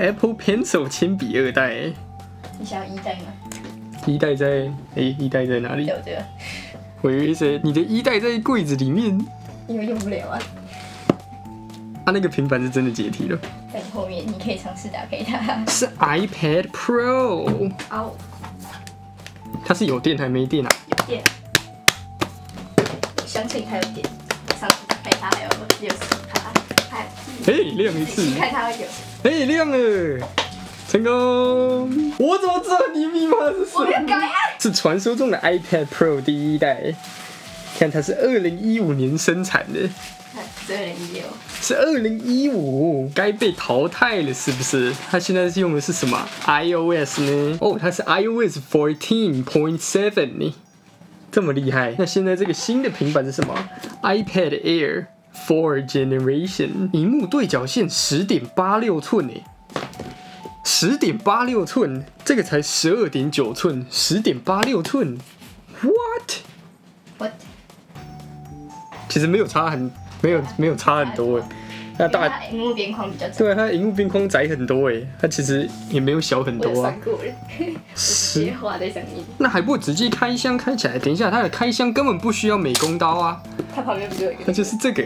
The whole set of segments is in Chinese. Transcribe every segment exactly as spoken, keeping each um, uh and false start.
Apple Pencil 铅笔二代、欸，你想要一代吗？一代在哎、欸，一代在哪里？有这个。我以为是你的一代在柜子里面，因为用不了啊。它、啊、那个平板是真的解体了。在你后面，你可以尝试打开它。是 iPad Pro。哦。它是有电还没电啊？有电。相信它有电。上次打开它还有六十趴，哎。哎，亮一次。看它会有。 哎、欸，亮了，成功！我怎么知道你密码是什么？我没有改啊。是传说中的 iPad Pro 第一代，看它是二零一五年生产的。是二零一六。是二零一五，该被淘汰了是不是？它现在是用的是什么 iOS 呢？哦，它是 iOS fourteen point seven 呢，这么厉害。那现在这个新的平板是什么 ？iPad Air。 Fourth generation， 屏幕对角线 十点八六寸诶， 十点八六寸，这个才 十二点九寸， 十点八六寸 ，what？ what？ 其实没有差很，没有没有差很多诶，那大，它屏幕边框比较窄，对，它屏幕边框窄很多诶，它其实也没有小很多啊。直接画在上面，那还不直接开箱开起来？等一下，它的开箱根本不需要美工刀啊。 它旁边不就有一个？它就是这个。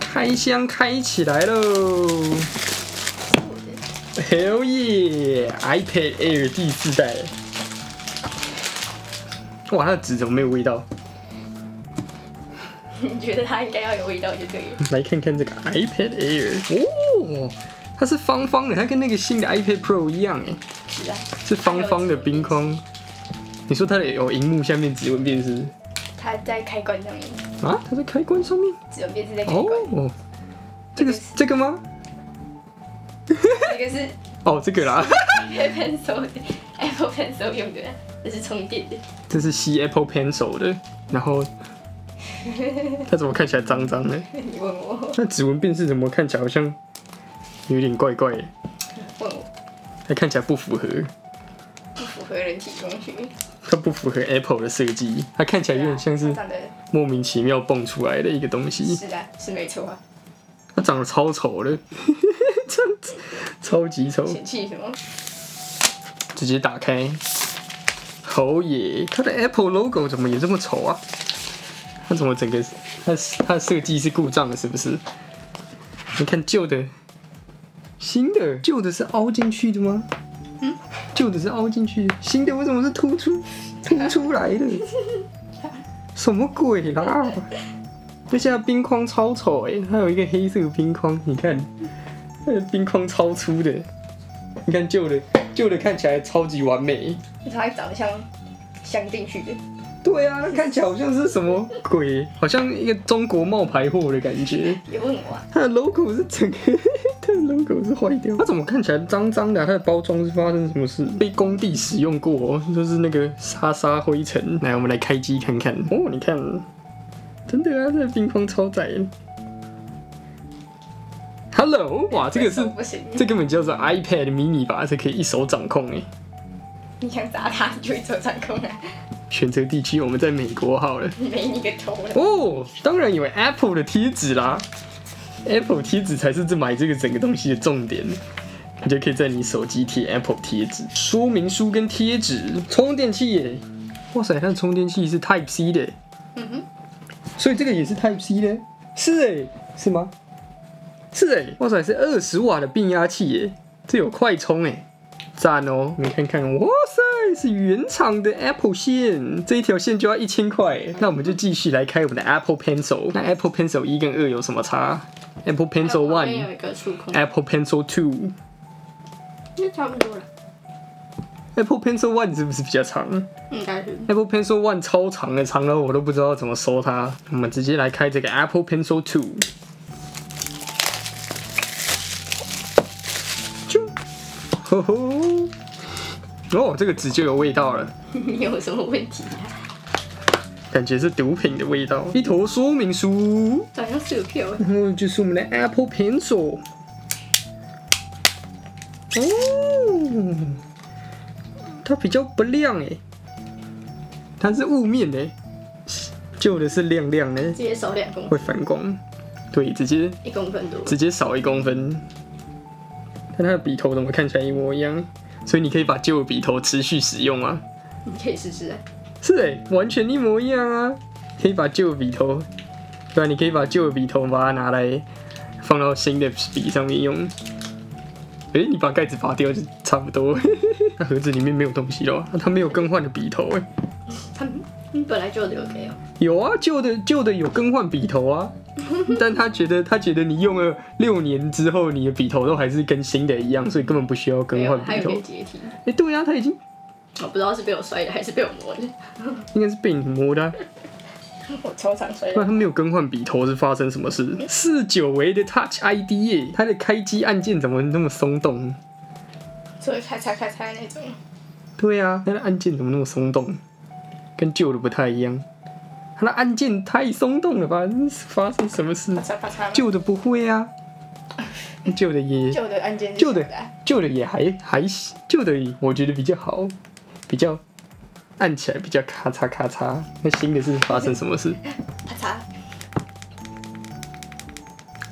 开箱开起来喽 ！Hell yeah！iPad Air 第四代。哇，它的纸怎么没有味道？你觉得它应该要有味道就对了。来看看这个 iPad Air。哦，它是方方的，它跟那个新的 iPad Pro 一样哎。是啊。是方方的冰框。 你说它有屏幕下面指纹辨识？它在开关上面。啊，它在开关上面。指纹辨识在开关。哦，这个这个吗？这个是哦，这个啦。Apple Pencil，Apple Pencil 用的，这是充电的。这是吸 Apple Pencil 的，然后它怎么看起来脏脏的？你问我。那指纹辨识怎么看起来好像有点怪怪的？问我。它看起来不符合。 符合人体工学，它不符合 Apple 的设计，它看起来有点像是莫名其妙蹦出来的一个东西。是啊，是没错啊。它长得超丑的，超超级丑。嫌弃什么？直接打开。哦耶！它的 Apple logo 怎么也这么丑啊？它怎么整个它它的设计是故障的，是不是？你看旧的，新的，旧的是凹进去的吗？ 嗯，旧的是凹进去，新的为什么是突出突出来的？什么鬼啦！而且它冰框超丑哎、欸，它有一个黑色冰框，你看，它的冰框超粗的。你看旧的，旧的看起来超级完美，它还长得像镶进去的。对啊，它看起来好像是什么鬼，好像一个中国冒牌货的感觉。别问我、啊，它的 logo 是整个。 logo 是坏掉，它怎么看起来脏脏的、啊？它的包装是发生什么事？被工地使用过、哦，就是那个沙沙灰尘。来，我们来开机看看。哦，你看，真的啊，这冰框超窄。Hello， 哇，这个是，这根本叫做 iPad mini 吧？这可以一手掌控哎。你想砸它，你就一手掌控啊。选择地区，我们在美国好了。没你个头了。哦，当然有 Apple 的贴纸啦。 Apple 贴纸才是这买这个整个东西的重点，你就可以在你手机贴 Apple 贴纸、说明书跟贴纸、充电器耶！哇塞，它的充电器是 Type C 的，嗯哼，所以这个也是 Type C 的，是哎，是吗？是哎，哇塞，是二十瓦的变压器耶，这有快充哎，赞哦！你看看，哇塞，是原厂的 Apple 线，这一条线就要一千块，那我们就继续来开我们的 Apple Pencil， 那 Apple Pencil 一跟二有什么差？ Apple Pencil One，Apple Pencil Two， 那差不多了。Apple Pencil One 是不是比较长？应该是。Apple Pencil One 超长的，长到我都不知道怎么收它。我们直接来开这个 Apple Pencil Two。啾，吼吼！哦，这个纸就有味道了。你有什么问题啊？ 感觉是毒品的味道，一坨说明书，好像是有票。然后就是我们的 Apple Pencil， 哦，它比较不亮哎，它是雾面哎，旧的是亮亮哎，直接扫两公，会反光。对，直接一公分多，直接少一公分。但它的笔头怎么看起来一模一样？所以你可以把旧的笔头持续使用啊。你可以试试哎、欸。是哎、欸，完全一模一样啊！可以把旧的笔头，对啊，你可以把旧的笔头把它拿来放到新的笔上面用。哎、欸，你把盖子拔掉就差不多。那盒子里面没有东西了，它没有更换的笔头哎、欸。它你本来旧的有给哦、喔。有啊，旧的旧的有更换笔头啊。但他觉得他觉得你用了六年之后，你的笔头都还是跟新的一样，所以根本不需要更换笔头。还有可以解体。哎、欸，对啊，他已经。我不知道是被我摔的还是被我磨的，应该是被你磨的、啊。我超常摔的。不然他没有更换笔头是发生什么事？四九维的 Touch I D 耶，它的开机按键怎么那么松动？所以咔嚓咔嚓那种。对啊，它的按键怎么那么松动？跟旧的不太一样。它的按键太松动了吧？发生什么事？旧的不会啊。旧的也。旧的按键。旧的旧的也还还旧的我觉得比较好。比较按起来比较咔嚓咔嚓，那新的是发生什么事？咔嚓，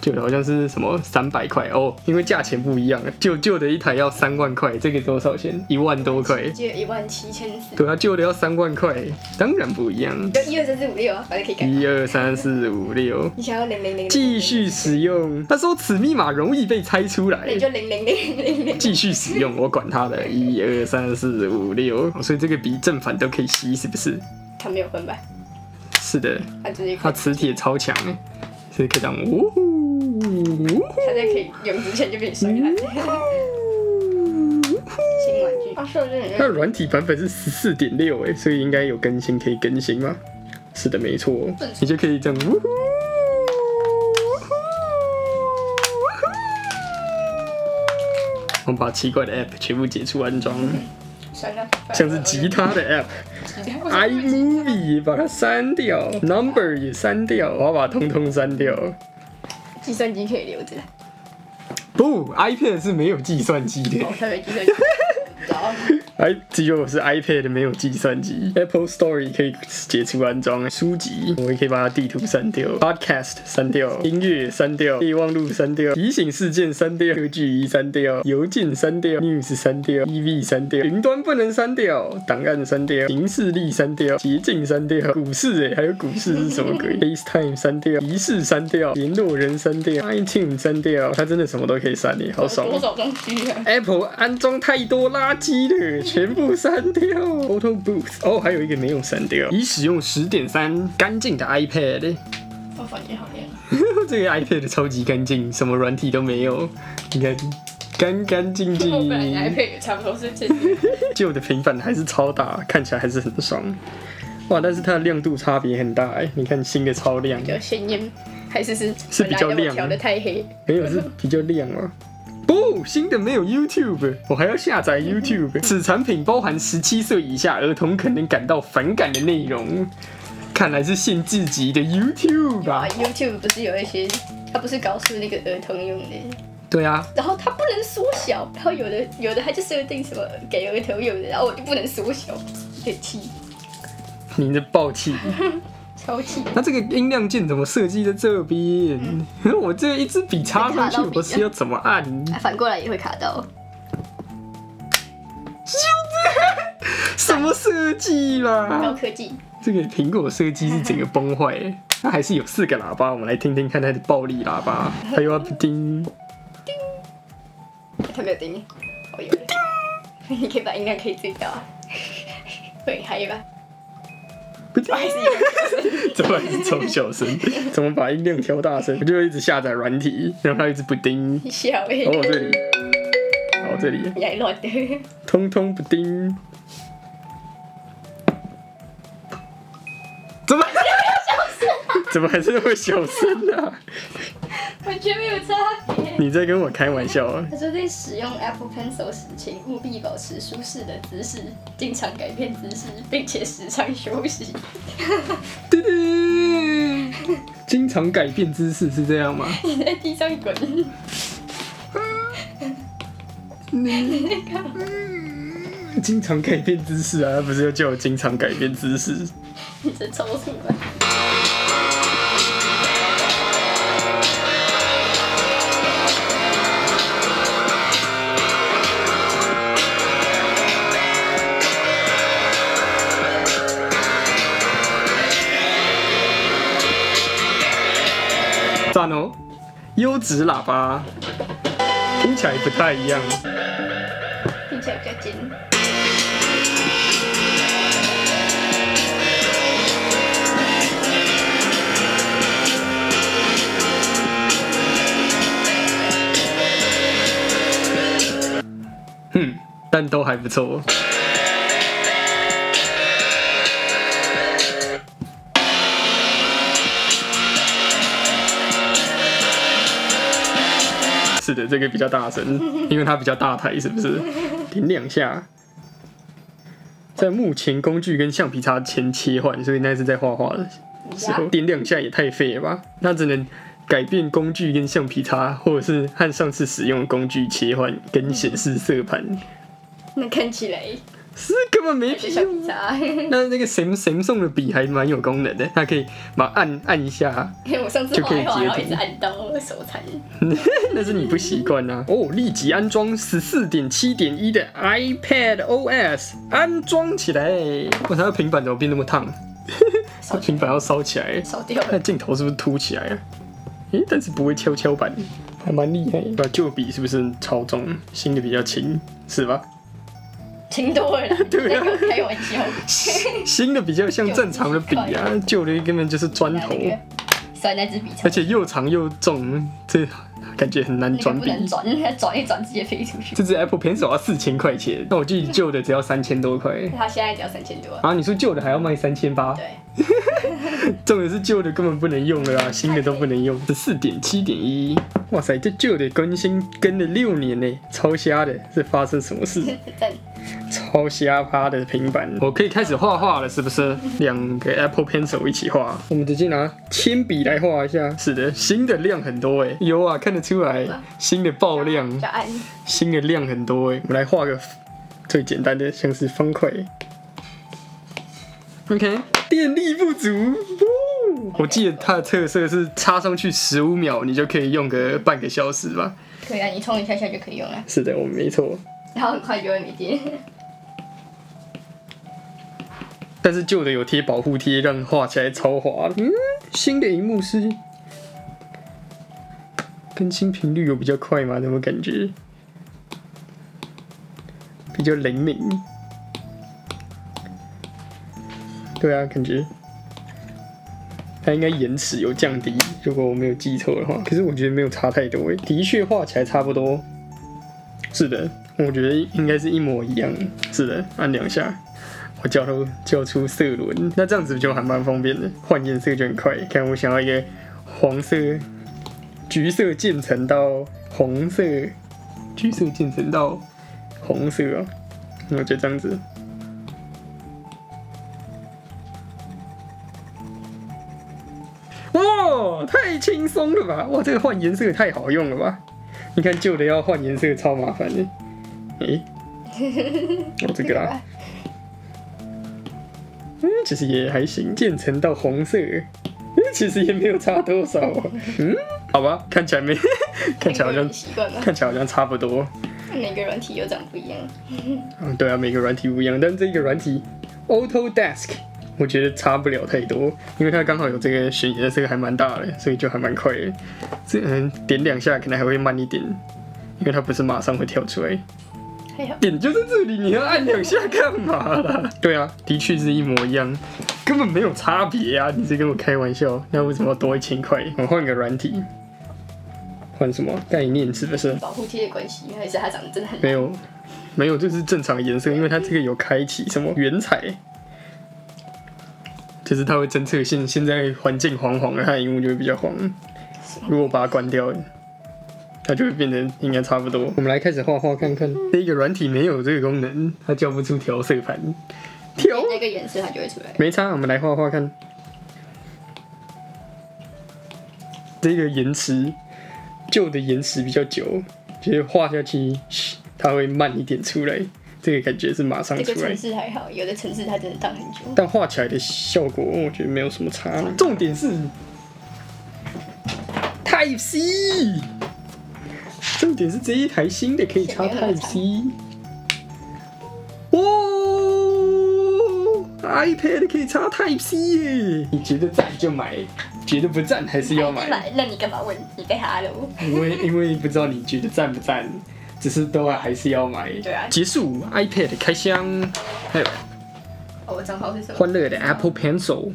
旧的好像是什么三百块哦，因为价钱不一样，旧旧的一台要三万块，这个多少钱？一万多块，一万七千四。对啊，旧的要三万块，当然不一样。就一二三四五六，反正可以改。一二三四五六，你想要零零零？继续使用。他说此密码容易被猜出来，你就零零零零零。继续使用，我管他的，一二三四五六。所以这个笔正反都可以吸，是不是？它没有分吧？是的，它磁铁超强，所以可以当呜呼。他在可以用之前就被摔烂。新玩具。啊，是的。它的软体版本是十四点六哎，所以应该有更新，可以更新吗？是的，没错。你就可以这样。我们把奇怪的 app 全部解除安装。像是吉他的 app，iMovie 把它删掉 ，Number 也删掉，我要把它通通删掉。计算机可以留着，不 ，iPad 是没有计算机的。哦，它没计算机。哎，只有是 iPad 没有计算机。Apple Store 可以解除安装，书籍我也可以把它地图删掉 ，Podcast 删掉，音乐删掉，备忘录删掉，提醒事件删掉，科技仪删掉，邮件删掉 ，News 删掉 ，E V 删掉，云端不能删掉，档案删掉，行事历删掉，捷径删掉，股市哎、欸，还有股市是什么鬼 ？FaceTime 删掉，仪式删掉，联络人删掉 ，iTunes 删掉，它真的什么都可以删耶，好爽！多少东西啊 ？Apple 安装太多垃圾了。全部删掉 ，Auto Booth 哦，还有一个没有删掉。已使用 十点三 干净的 iPad， 我房间好亮。这个 iPad 超级干净，什么软体都没有，你看干干净净。我本来 iPad 也差不多是这样。旧的平板还是超大，看起来还是很爽。哇，但是它的亮度差别很大哎，你看新的超亮，比较鲜艳，还是是是比较亮，调的太黑，没有是比较亮啊。不，新的没有 YouTube， 我还要下载 YouTube。此产品包含十七岁以下儿童可能感到反感的内容，看来是限制级的 YouTube 吧、啊。YouTube 不是有一些，它不是告诉那个儿童用的。对啊。然后它不能缩小，然后有的有的它就设定什么给儿童用的，然后我就不能缩小，有点气。你的暴气。超气！那这个音量键怎么设计在这边？嗯、我这一支笔插上去，我是要怎么按？反过来也会卡到。兄弟，什么设计啦？高科技。这个苹果设计是整个崩坏、欸，它还是有四个喇叭，我们来听听看它的暴力喇叭。它又要叮叮，它没有叮，我有了。你可以把音量可以最高啊。对，还有吧。不好意思，怎么还是超小声？怎么把音量调大声？我就一直下载软体，然后它一直不叮。小哎，哦这里，哦这里，来乱的，通通不叮。怎么？怎么还是会小声啊？完全没有差别。你在跟我开玩笑啊？他说在使用 Apple Pencil 时，请务必保持舒适的姿势，经常改变姿势，并且时常休息。嘟嘟，经常改变姿势是这样吗？你在地上滚。你那个经常改变姿势啊？不是要叫我经常改变姿势？你在抽搐吧。赞哦！优质喇叭，听起来不太一样，听起来比较尖。嗯，但都还不错。 是的，这个比较大声，因为它比较大台，是不是？点两下，在目前工具跟橡皮擦前切换，所以那是在画画的时候，点两下也太废了吧？那只能改变工具跟橡皮擦，或者是和上次使用的工具切换跟显示色盘。那看起来是根本没屁用。那那个 Samsung 的笔还蛮有功能的，它可以把按按一下，我上次就可以截图，一直按到手残。那是你不习惯啊。哦，立即安装 十四点七点一 的 iPad O S， 安装起来。我操，平板怎么变那么烫？平板要烧起来，烧掉了。那镜头是不是凸起来啊？诶，但是不会跷跷板，还蛮厉害。把旧笔是不是超重，新的比较轻，是吧？ 挺多了，对啊，开玩笑。新的比较像正常的笔啊，旧的根本就是砖头。甩那支笔，而且又长又重，这感觉很难转笔。不能转，它转一转直接飞出去。这支 Apple Pencil 要四千块钱，那我记得旧的只要三千多块。它现在只要三千多啊！你说旧的还要卖三千八？对。重点是旧的根本不能用了啊，新的都不能用。十四点七点一，哇塞，这旧的更新跟了六年呢，超瞎的，是发生什么事？ 超瞎趴的平板，我可以开始画画了，是不是？两个 Apple Pencil 一起画，我们直接拿铅笔来画一下。是的，新的量很多哎，有啊，看得出来，新的爆量，新的量很多哎。我们来画个最简单的，像是方块。OK， 电力不足。 我记得它的特色是插上去十五秒，你就可以用个半个小时吧。可以啊，你充一下下就可以用了。是的，我没错。然后很快就会没电。但是旧的有贴保护贴，让画起来超滑的。嗯，新的荧幕是更新频率有比较快吗？怎么感觉比较灵敏？对啊，感觉。 它应该延迟有降低，如果我没有记错的话。可是我觉得没有差太多诶，的确画起来差不多。是的，我觉得应该是一模一样。是的，按两下，我叫它叫出色轮。那这样子就还蛮方便的，换颜色就很快。看我想要一个黄色、橘色渐层到红色，橘色渐层到红色啊，我就这样子。 哇，太轻松了吧！哇，这个换颜色太好用了吧！你看旧的要换颜色超麻烦的。诶、欸，我这个啊，嗯，其实也还行，渐层到红色，嗯，其实也没有差多少、啊。嗯，好吧，看起来没，看起来好像看起来好像差不多。每个软体又长不一样。嗯，对啊，每个软体不一样，但这个软体 Auto Desk。 我觉得差不了太多，因为它刚好有这个选颜色还蛮大的，所以就还蛮快的。这嗯，点两下可能还会慢一点，因为它不是马上会跳出来。点就在这里，你要按两下干嘛啦？对啊，的确是一模一样，根本没有差别啊！你在跟我开玩笑？那为什么要多一千块？我换个软体，换什么概念？是不是保护贴的关系？还是它长得真的很……没有，没有，就是正常的颜色，因为它这个有开启什么原彩。 就是它会侦测现现在环境黄黄的，它的荧幕就会比较黄。如果把它关掉，它就会变成应该差不多。我们来开始画画看看。这个软体没有这个功能，它叫不出调色盘。调那个颜色它就会出来。没差，我们来画画看。这个延迟，旧的延迟比较久，就是画下去它会慢一点出来。 这个感觉是马上出来。这个城市还好，有的城市它真的荡很久。但画起来的效果，我觉得没有什么差。重点是 Type C， 重点是这一台新的可以插 Type C。哦 ，iPad 可以插 Type C 耶！你觉得赞就买，觉得不赞还是要买。那你干嘛问你被哈喽？因为因为不知道你觉得赞不赞，只是都还是要买。对啊。结束 iPad 开箱，还有，哦，我账号是什么？欢乐的 Apple Pencil。